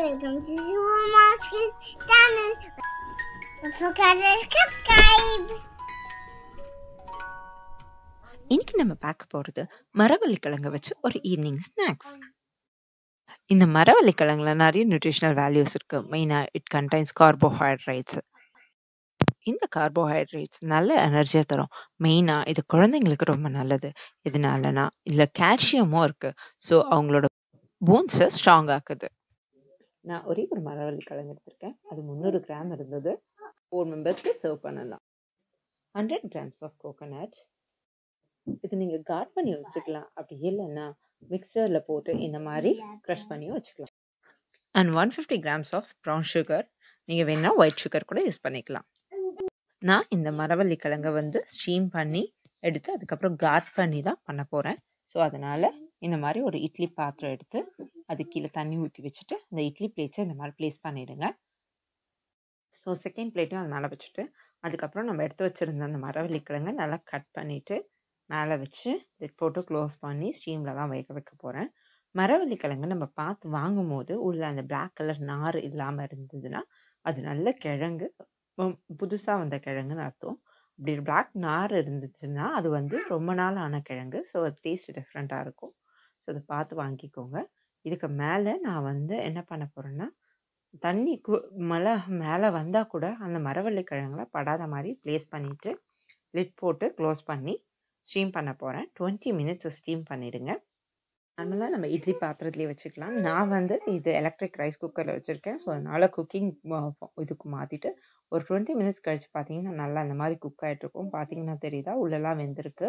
Welcome to Zoomar's Kids Channel. Don't forget to subscribe. இன்னைக்கு நம்ம பார்க்க போறது மரவள்ளிக்கிழங்கு வச்சு ஒரு ஈவினிங் ஸ்நாக்ஸ். இந்த மரவள்ளிக்கிழங்குல நிறைய நியூட்ரிஷனல் வேல்யூஸ் இருக்கு. மெயினா இட் கண்டைன்ஸ் கார்போஹைட்ரேட்ஸ். இந்த கார்போஹைட்ரேட்ஸ் நல்ல எனர்ஜியா தரும். மெயினா இது குழந்தைங்களுக்கு ரொம்ப நல்லது. இதனாலனா இதுல கால்சியமும் இருக்கு. ஸோ அவங்களோட போன்ஸை ஸ்ட்ராங் ஆக்குது. நான் ஒரே ஒரு மரவள்ளிக்கிழங்கு எடுத்திருக்கேன். அது 300 கிராம் இருந்தது. 4 மெம்பர்ஸ்க்கு சர்வ் பண்ணலாம். 100 கிராம்ஸ் ஆஃப் கோகோனட். இது நீங்கள் கார்ட் பண்ணி வச்சுக்கலாம். அப்படி இல்லைன்னா மிக்சரில் போட்டு இந்த மாதிரி க்ரஷ் பண்ணி வச்சுக்கலாம். And 150 grams of brown sugar. நீங்கள் வேணா ஒயிட் சுகர் கூட யூஸ் பண்ணிக்கலாம். நான் இந்த மரவள்ளிக்கிழங்கை ஸ்டீம் பண்ணி எடுத்து அதுக்கப்புறம் கார்ட் பண்ணி தான் பண்ண போகிறேன். ஸோ அதனால் இந்த மாதிரி ஒரு இட்லி பாத்திரம் எடுத்து அது கீழே தண்ணி ஊற்றி வச்சுட்டு இந்த இட்லி பிளேட்ஸை இந்த மாதிரி பிளேஸ் பண்ணிடுங்க. ஸோ செகண்ட் பிளேட்டும் அது மேலே வச்சுட்டு அதுக்கப்புறம் நம்ம எடுத்து வச்சுருந்த அந்த மரவள்ளிக்கிழங்கை நல்லா கட் பண்ணிவிட்டு மேலே வச்சு லிட் போட்டு க்ளோஸ் பண்ணி ஸ்டீமில் தான் வேக வைக்க போகிறேன். மரவள்ளிக்கிழங்கு நம்ம பார்த்து வாங்கும் போது உள்ள அந்த பிளாக் கலர் நார் இல்லாமல் இருந்ததுன்னா அது நல்ல கிழங்கு, புதுசாக வந்த கிழங்குன்னு அர்த்தம். இப்படி பிளாக் நார் இருந்துச்சுன்னா அது ரொம்ப நாள் ஆன கிழங்கு. ஸோ அது டேஸ்ட் டிஃப்ரெண்ட்டாக இருக்கும். ஸோ அதை பார்த்து வாங்கிக்கோங்க. இதுக்கு மேலே நான் என்ன பண்ண போகிறேன்னா தண்ணி மழை மேலே வந்தால் கூட அந்த மரவள்ளிக்கிழங்குல படாத மாதிரி பிளேஸ் பண்ணிவிட்டு லிட் போட்டு க்ளோஸ் பண்ணி ஸ்டீம் பண்ண போகிறேன். 20 மினிட்ஸ் ஸ்டீம் பண்ணிடுங்க. அதனால் நம்ம இட்லி பாத்திரத்துலேயே வச்சுக்கலாம். நான் இது எலக்ட்ரிக் ரைஸ் குக்கரில் வச்சுருக்கேன். ஸோ அதனால் குக்கிங் இதுக்கு மாற்றிட்டு ஒரு 20 மினிட்ஸ் கழிச்சு பார்த்தீங்கன்னா நல்லா அந்த மாதிரி குக் ஆகிட்ருக்கும். பார்த்தீங்கன்னா தெரியுதா உள்ளெல்லாம் வெந்திருக்கு.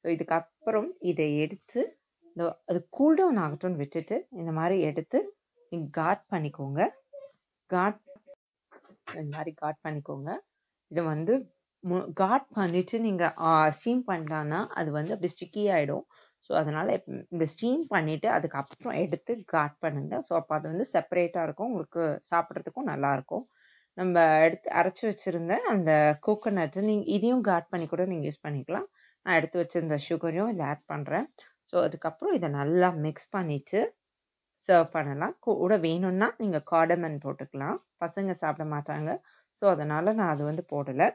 ஸோ இதுக்கப்புறம் இதை எடுத்து அது கூல்டவுன் ஆகட்டும்னு விட்டுட்டு இந்த மாதிரி எடுத்து நீங்கள் காட் பண்ணிக்கோங்க. காட் இந்த மாதிரி காட் பண்ணிக்கோங்க. இதை காட் பண்ணிவிட்டு நீங்கள் ஸ்டீம் பண்ணலான்னா அது அப்படி ஸ்டிக்கி ஆகிடும். ஸோ அதனால் இந்த ஸ்டீம் பண்ணிவிட்டு அதுக்கப்புறம் எடுத்து காட் பண்ணுங்கள். ஸோ அப்போ அது செப்பரேட்டாக இருக்கும். உங்களுக்கு சாப்பிட்றதுக்கும் நல்லாயிருக்கும். நம்ம எடுத்து அரைச்சி வச்சுருந்த அந்த கோகோனட்டு நீங்கள் இதையும் காட் பண்ணி கூட நீங்கள் யூஸ் பண்ணிக்கலாம். நான் எடுத்து வச்சுருந்த சுகரையும் இதில் ஆட் பண்ணுறேன். ஸோ அதுக்கப்புறம் இதை நல்லா மிக்ஸ் பண்ணிவிட்டு சர்வ் பண்ணலாம். கூட வேணும்னா நீங்கள் கார்டமன் போட்டுக்கலாம். பசங்க சாப்பிட மாட்டாங்க. ஸோ அதனால் நான் அது போடலை.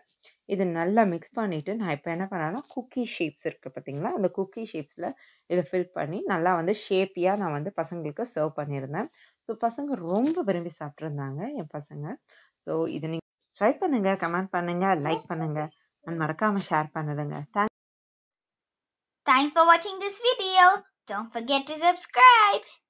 இது நல்லா மிக்ஸ் பண்ணிவிட்டு நான் இப்போ என்ன பண்ணேன்னா குக்கி ஷேப்ஸ் இருக்குது பார்த்தீங்களா, அந்த குக்கி ஷேப்ஸில் இதை ஃபில் பண்ணி நல்லா ஷேப்பியாக நான் பசங்களுக்கு சர்வ் பண்ணியிருந்தேன். ஸோ பசங்க ரொம்ப விரும்பி சாப்பிட்ருந்தாங்க என் பசங்க. ஸோ இதை நீங்கள் ட்ரை பண்ணுங்கள், கமெண்ட் பண்ணுங்கள், லைக் பண்ணுங்கள், அண்ட் மறக்காமல் ஷேர் பண்ணுதுங்க. Thanks for watching this video. Don't forget to subscribe.